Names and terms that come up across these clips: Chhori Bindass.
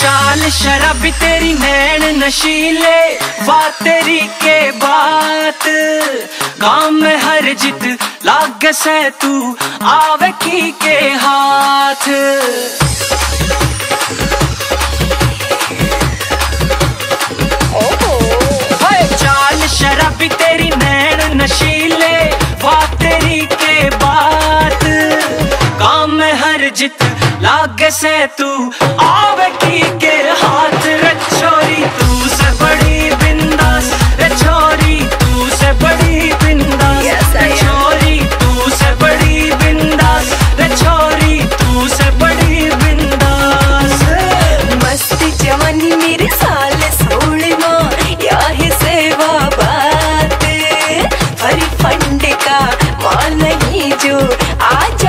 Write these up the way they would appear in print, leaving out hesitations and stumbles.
चाल शराबी तेरी नैन नशीले बात तेरी के बात गांव में हर जित लागे से तू आवे की के हाथ। चाल शराबी तेरी नैन नशीले बात तेरी के बात गांव में हर जित लागे से तू आवे की के हाथ। रे छोरी तू से बड़ी बिंदास, रे छोरी तू से बड़ी बिंदास, रे छोरी तू से बड़ी बिंदास, रे छोरी तू से बड़ी बिंदास। मस्ती जवानी मेरे साल सोड़े माँ या है सेवा बात हरी फंडे का माँ नहीं जो आज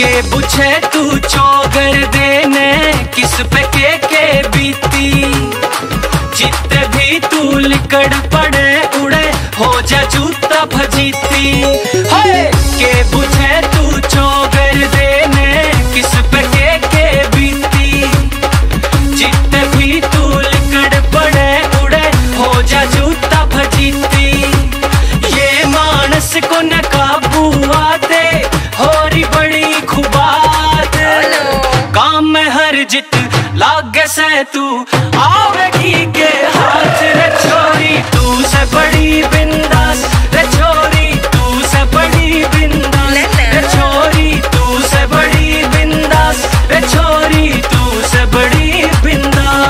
के बुझे तू चौगर देने किस पे के बीती जितने भी तू लिकड़ पड़े उड़े हो जा जूता भजीती। के बुझे तू चौगर देने किस पे के बीती जितने भी तू लिकड़ पड़े उड़े हो जा जूता भजीती। ये मानस को न काबू आते होरी बड़ी खुबात काम में हर जित लागे से तू आवेगी के हाथ। रे छोरी तू से बड़ी बिंदास, रे छोरी तू से बड़ी बिंदास, रे छोरी तू से बड़ी बिंदास, रे छोरी तू से बड़ी बिंदास।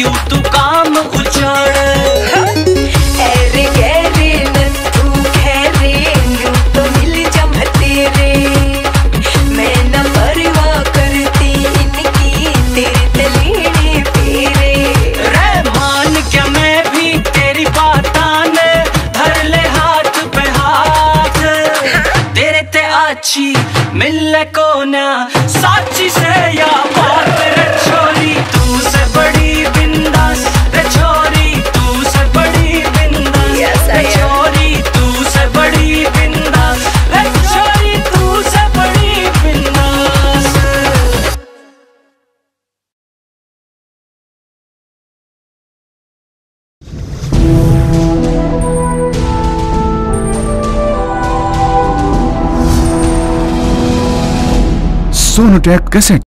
क्यों तू काम उछाड़ ऐरे गैरे न तू खैरे यूं तो मिल जा तेरे मैं न परवाह करती इनकी तेरे तलेने फेरे। रहमान क्या मैं भी तेरी बातां ने धर ले हाथ पे हाथ तेरे ते अच्छी मिलने को ना साची से या बात। रे छोरी तू से बड़ी बिंदास, रे छोरी तू से बड़ी सोनू ट्रैक कैसेट।